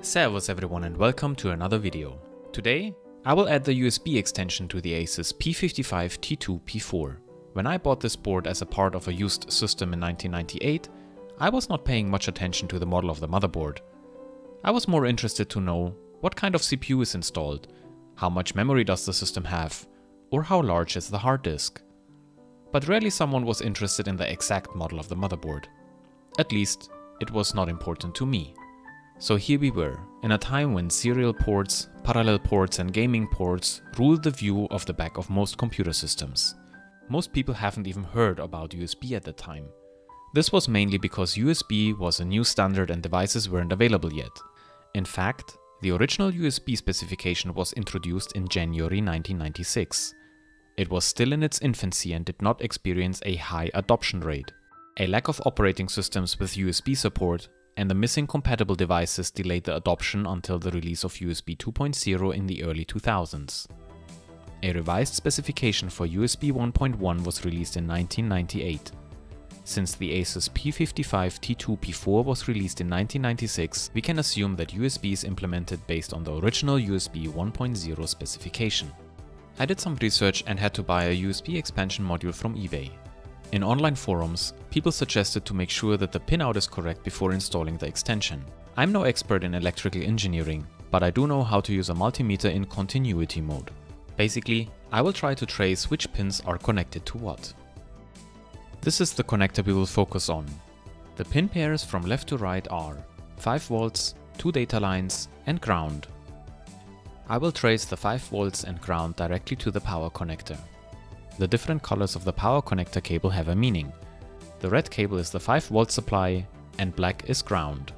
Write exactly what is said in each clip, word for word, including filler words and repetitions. Servus everyone and welcome to another video. Today I will add the U S B extension to the ASUS P fifty-five T two P four. When I bought this board as a part of a used system in nineteen ninety-eight, I was not paying much attention to the model of the motherboard. I was more interested to know what kind of C P U is installed, how much memory does the system have, or how large is the hard disk. But rarely someone was interested in the exact model of the motherboard. At least, it was not important to me. So here we were, in a time when serial ports, parallel ports and gaming ports ruled the view of the back of most computer systems. Most people haven't even heard about U S B at the time. This was mainly because U S B was a new standard and devices weren't available yet. In fact, the original U S B specification was introduced in January nineteen ninety-six. It was still in its infancy and did not experience a high adoption rate. A lack of operating systems with U S B support and the missing compatible devices delayed the adoption until the release of U S B two point oh in the early two thousands. A revised specification for U S B one point one was released in nineteen ninety-eight. Since the ASUS P fifty-five T two P four was released in nineteen ninety-six, we can assume that U S B is implemented based on the original U S B one point oh specification. I did some research and had to buy a U S B expansion module from eBay. In online forums, people suggested to make sure that the pinout is correct before installing the extension. I'm no expert in electrical engineering, but I do know how to use a multimeter in continuity mode. Basically, I will try to trace which pins are connected to what. This is the connector we will focus on. The pin pairs from left to right are five volts, two data lines and ground. I will trace the five volts and ground directly to the power connector. The different colors of the power connector cable have a meaning. The red cable is the five volt supply and black is ground.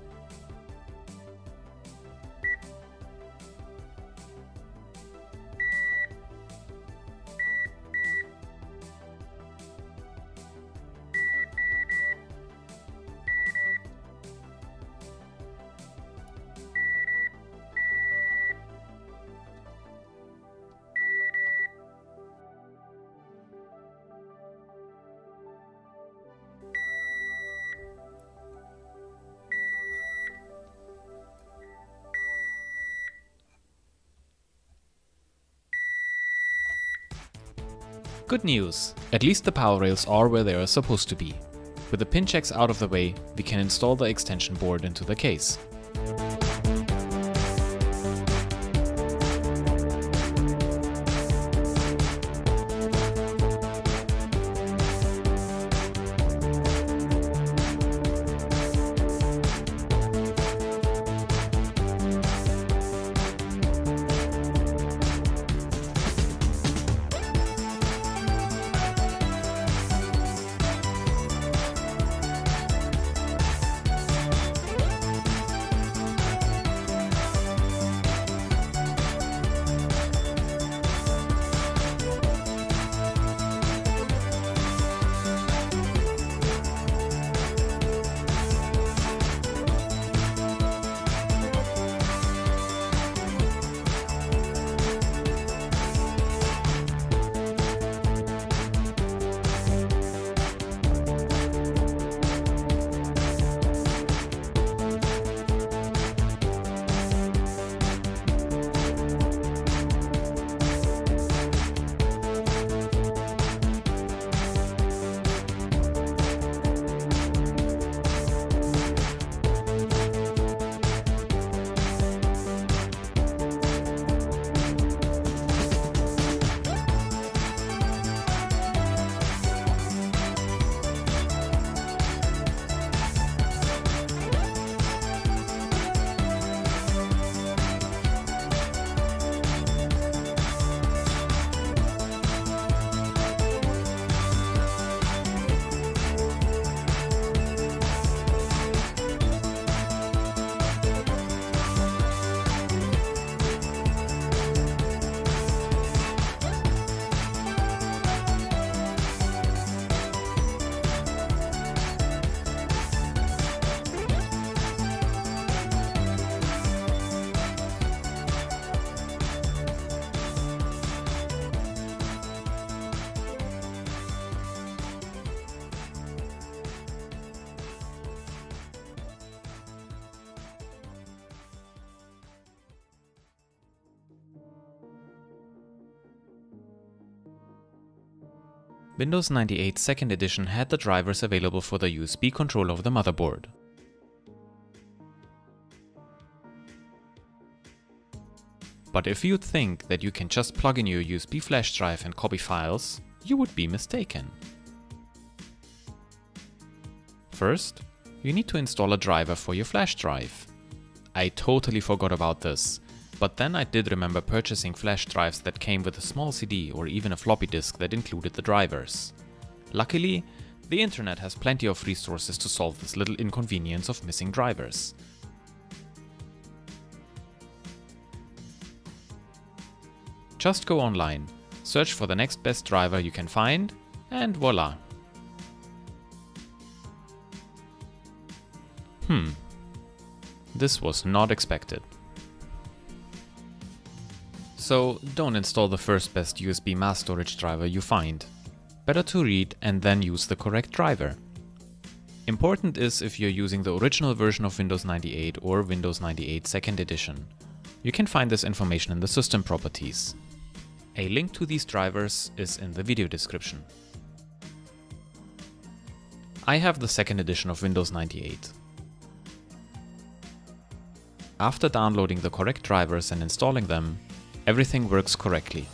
Good news! At least the power rails are where they are supposed to be. With the pin checks out of the way, we can install the extension board into the case. Windows ninety-eight second edition had the drivers available for the U S B control of the motherboard. But if you think that you can just plug in your U S B flash drive and copy files, you would be mistaken. First, you need to install a driver for your flash drive. I totally forgot about this, but then I did remember purchasing flash drives that came with a small C D or even a floppy disk that included the drivers. Luckily, the internet has plenty of resources to solve this little inconvenience of missing drivers. Just go online, search for the next best driver you can find, and voila! Hmm, this was not expected. So don't install the first best U S B mass storage driver you find. Better to read and then use the correct driver. Important is if you're using the original version of Windows ninety-eight or Windows ninety-eight second edition. You can find this information in the system properties. A link to these drivers is in the video description. I have the second edition of Windows ninety-eight. After downloading the correct drivers and installing them, everything works correctly.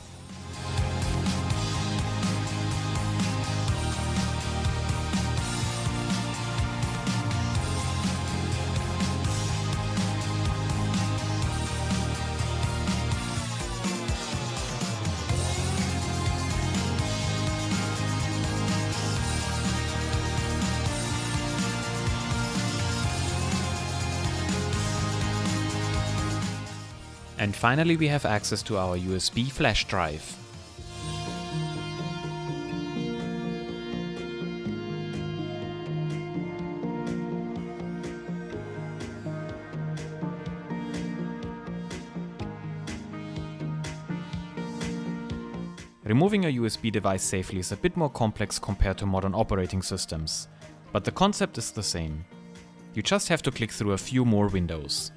And finally, we have access to our U S B flash drive. Removing a U S B device safely is a bit more complex compared to modern operating systems, but the concept is the same. You just have to click through a few more windows.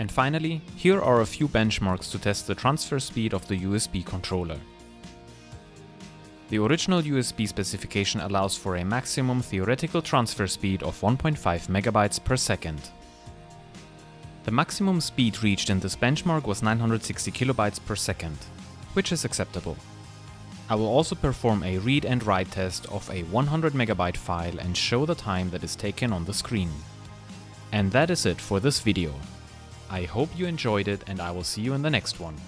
And finally, here are a few benchmarks to test the transfer speed of the U S B controller. The original U S B specification allows for a maximum theoretical transfer speed of one point five megabytes per second. The maximum speed reached in this benchmark was nine hundred sixty kilobytes per second, which is acceptable. I will also perform a read and write test of a one hundred megabyte file and show the time that is taken on the screen. And that is it for this video. I hope you enjoyed it, and I will see you in the next one.